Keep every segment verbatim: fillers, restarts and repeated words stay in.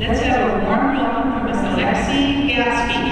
Let's have a warm welcome from Miz Alexi Gatsby.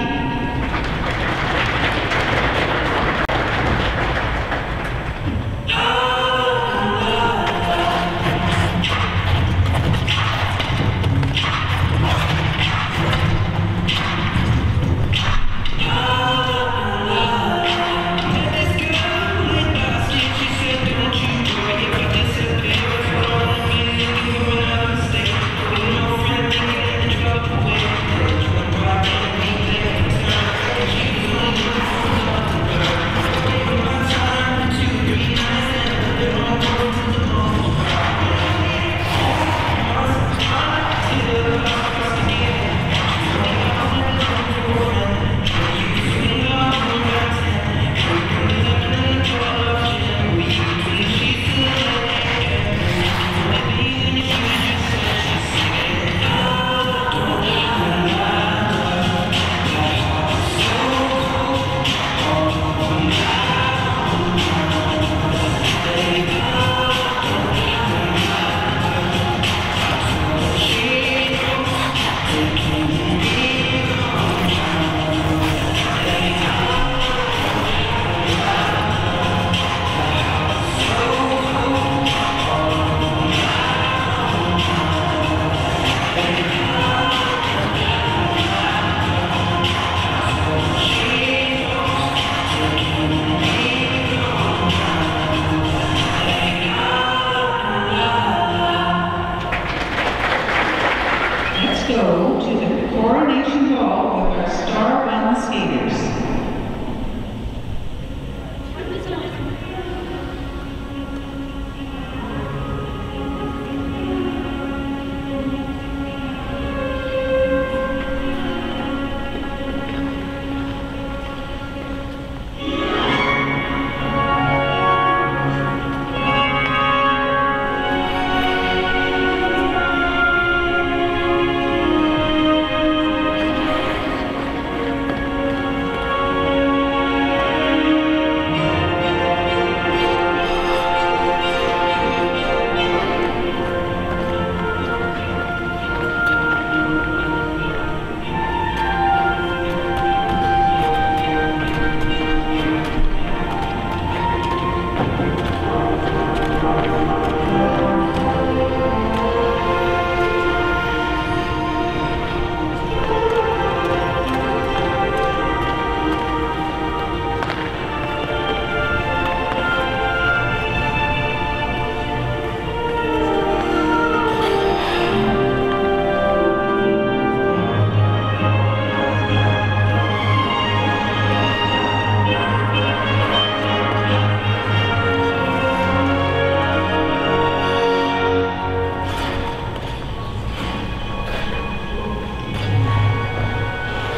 Go to the coronation ball with our star bound skaters.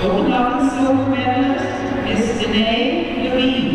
Golden Cup and silver medalist, Miz Danae Levine.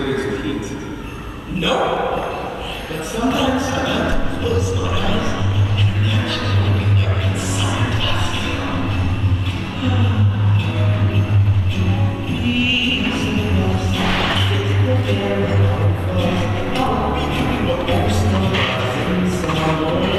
there is heat. No, but sometimes I have to close my eyes and naturally be there in some plastic. Please, it's the air of I'll be doing what there's no life inside.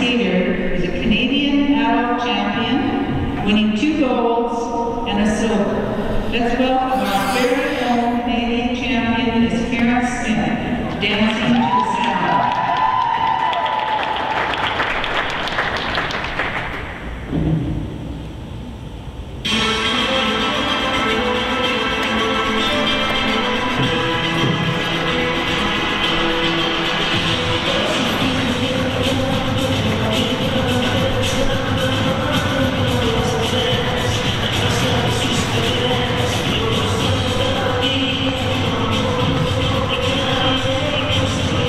Senior is a Canadian adult champion, winning two golds and a silver. Let's welcome our very own Canadian champion, Miz Karen Smith, dancing to the sound. Thank you.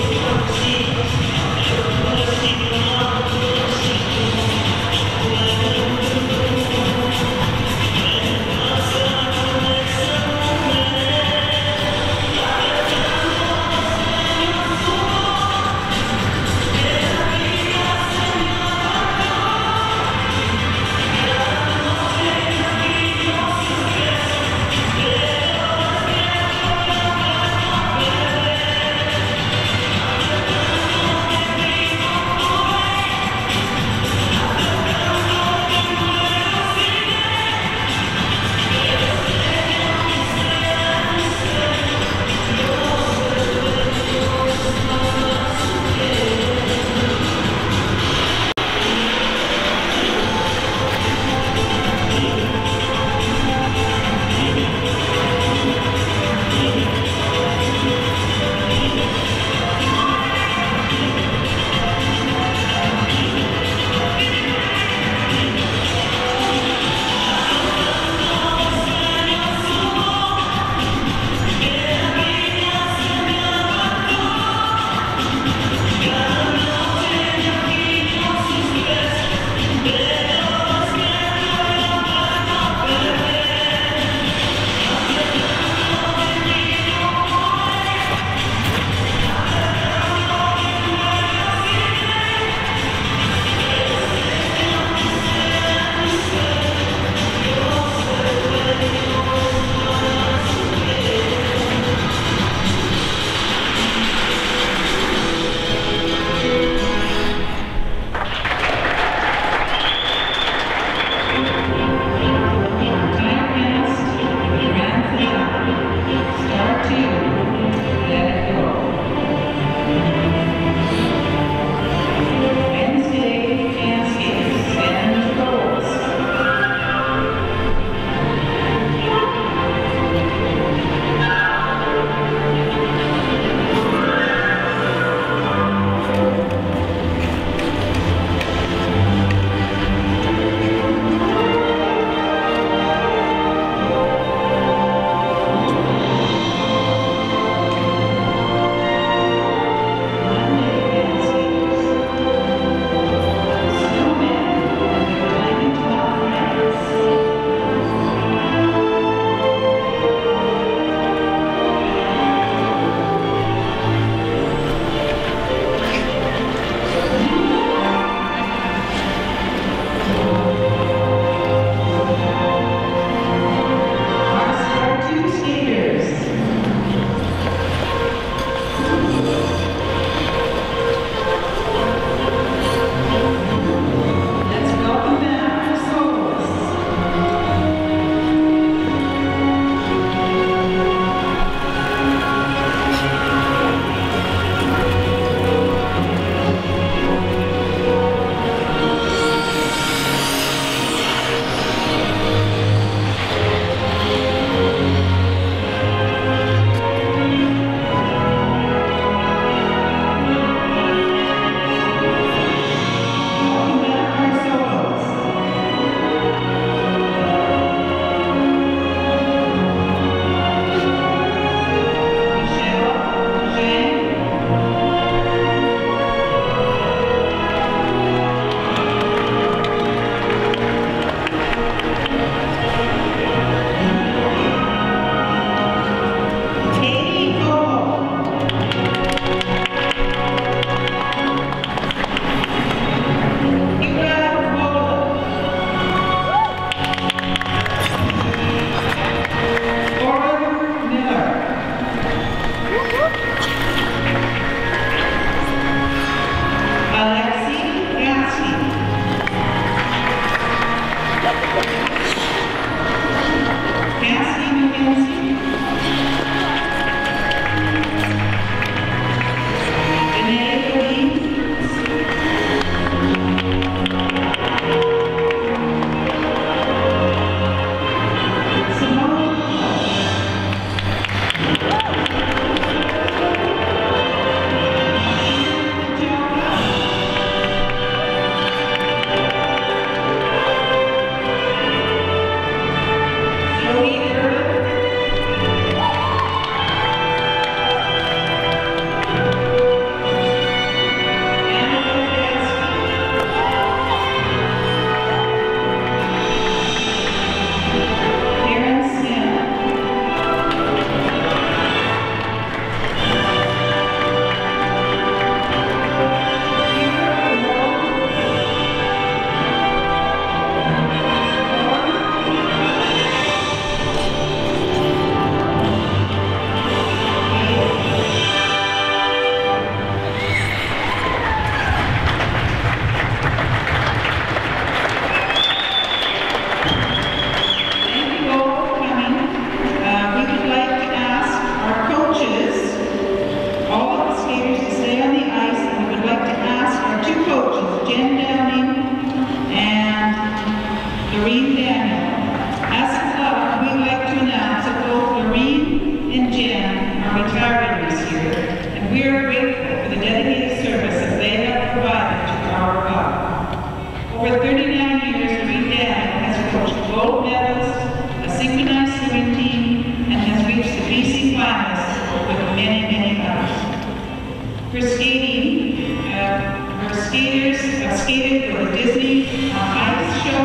seated for a Disney or Ice show.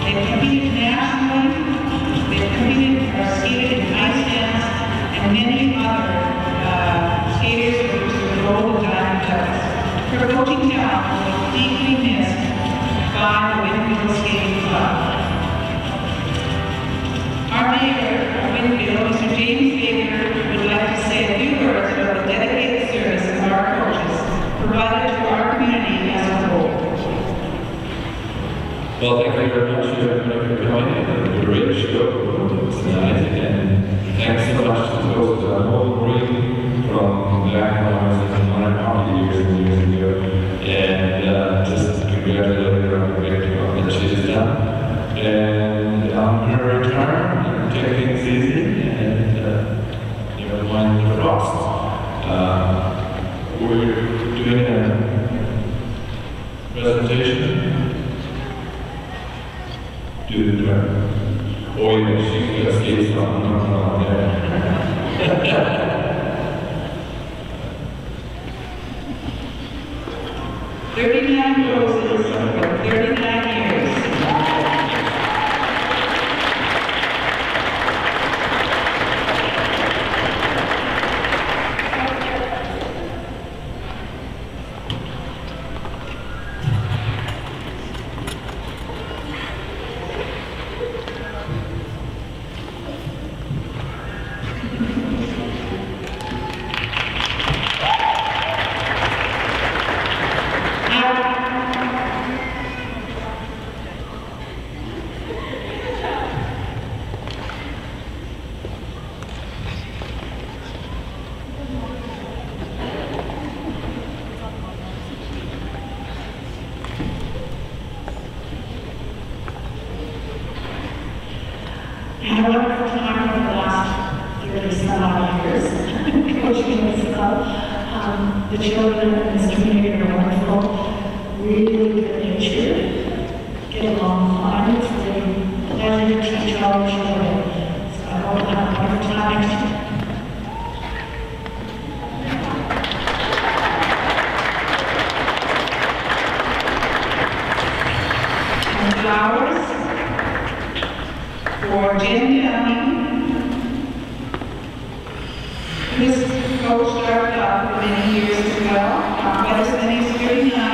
They've competed nationally. They've competed or skated in ice dance, and many other uh, skaters groups with gold and diamond medals. Her coaching talent was deeply missed by the Winfield Skating Club. Our mayor of Winfield, Mister James Baker, would like to say a few words about the dedicated service of our coaches provided to our community as a whole. Well, thank you very much for coming and the great show tonight, and thanks so much to those that know Maureen from Black Mars and Modern Army years and years ago, and uh, just congratulate her on the great work that she's done. And on her return, take things easy and uh, you know, mind your lost. Uh, we're doing a presentation. Do the turn. Or you know, she just gave something on there. thirty-nine roses for thirty-nine years. This coach started up many years ago, but as many as thirty-nine.